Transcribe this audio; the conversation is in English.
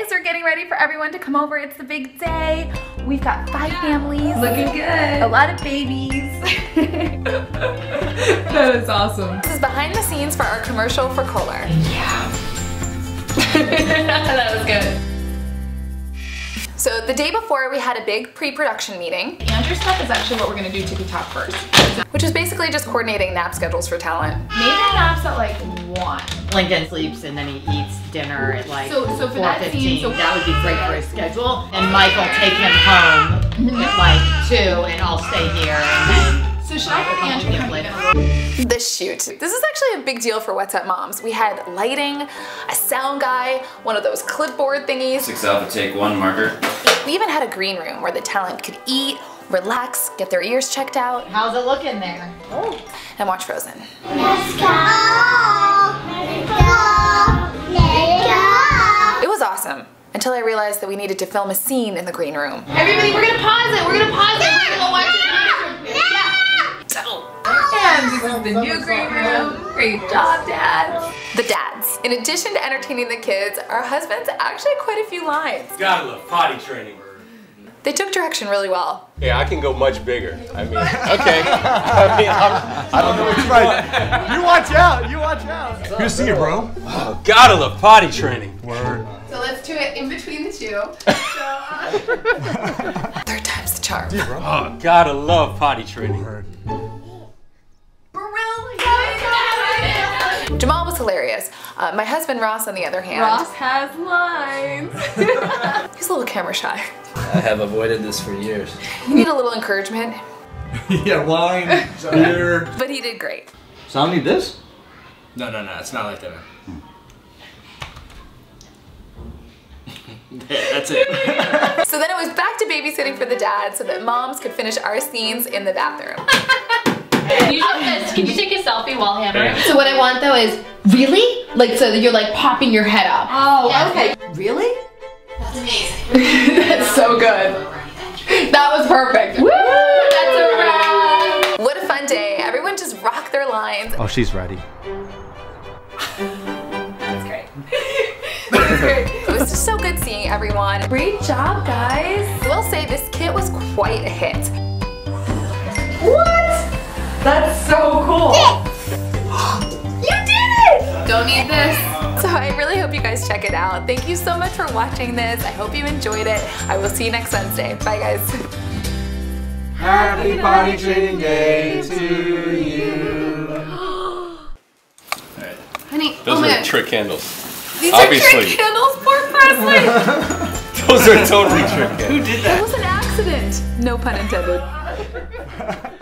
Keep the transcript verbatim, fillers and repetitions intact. guys, we're getting ready for everyone to come over. It's the big day. We've got five families. Looking good. A lot of babies. That is awesome. This is behind the scenes for our commercial for Kohler. Yeah. That was good. So the day before, we had a big pre-production meeting. Andrew's stuff is actually what we're gonna do to the top first. Which is basically just coordinating nap schedules for talent. Nathan naps at like one. Lincoln sleeps and then he eats dinner at like so, so for that scene, so that would be great for his schedule. And Mike will take him home at like two and I'll stay here. And then So should I have Andrew come in? The shoot. This is actually a big deal for What's Up Moms. We had lighting, a sound guy, one of those clipboard thingies. Six alpha take one marker. We even had a green room where the talent could eat, relax, get their ears checked out. How's it looking there? Oh. And watch Frozen. Let's go! Let's go! Let's go! It was awesome. Until I realized that we needed to film a scene in the green room. Everybody, we're gonna pause it! We're gonna pause it! We're gonna watch it! And this is the new green room. Great job, Dad. The dads. In addition to entertaining the kids, our husbands actually had quite a few lines. Gotta love potty training. They took direction really well. Yeah, I can go much bigger. I mean, okay. I mean, I'm, I don't know what you want. You watch out. You watch out. Good to see you, bro. Oh, gotta love potty training. Word. So let's do it in between the two. So, third time's the charm. Dude, bro. Oh, gotta love potty training. Word. Jamal was hilarious. Uh, my husband Ross, on the other hand. Ross has lines. He's a little camera shy. I have avoided this for years. You need a little encouragement. Yeah, line, beer. But he did great. So I need this? No, no, no, it's not like that. Yeah, that's it. So then it was back to babysitting for the dad so that moms could finish our scenes in the bathroom. Can you, just, can you take a selfie while hammering? So what I want though is, really? Like so that you're like popping your head up. Oh, yeah. Okay. Really? That's amazing. That's so good. That was perfect. Woo! That's a wrap! What a fun day. Everyone just rocked their lines. Oh, she's ready. That's great. That's great. It was just so good seeing everyone. Great job, guys. I will say this kit was quite a hit. What? That's so cool! You did it! Don't need this. So I really hope you guys check it out. Thank you so much for watching this. I hope you enjoyed it. I will see you next Wednesday. Bye guys. Happy potty training day to you. Alright. Honey, those oh are my trick candles. These Obviously. are trick candles for Presley! Those are totally trick candles. Who did that? It was an accident. No pun intended.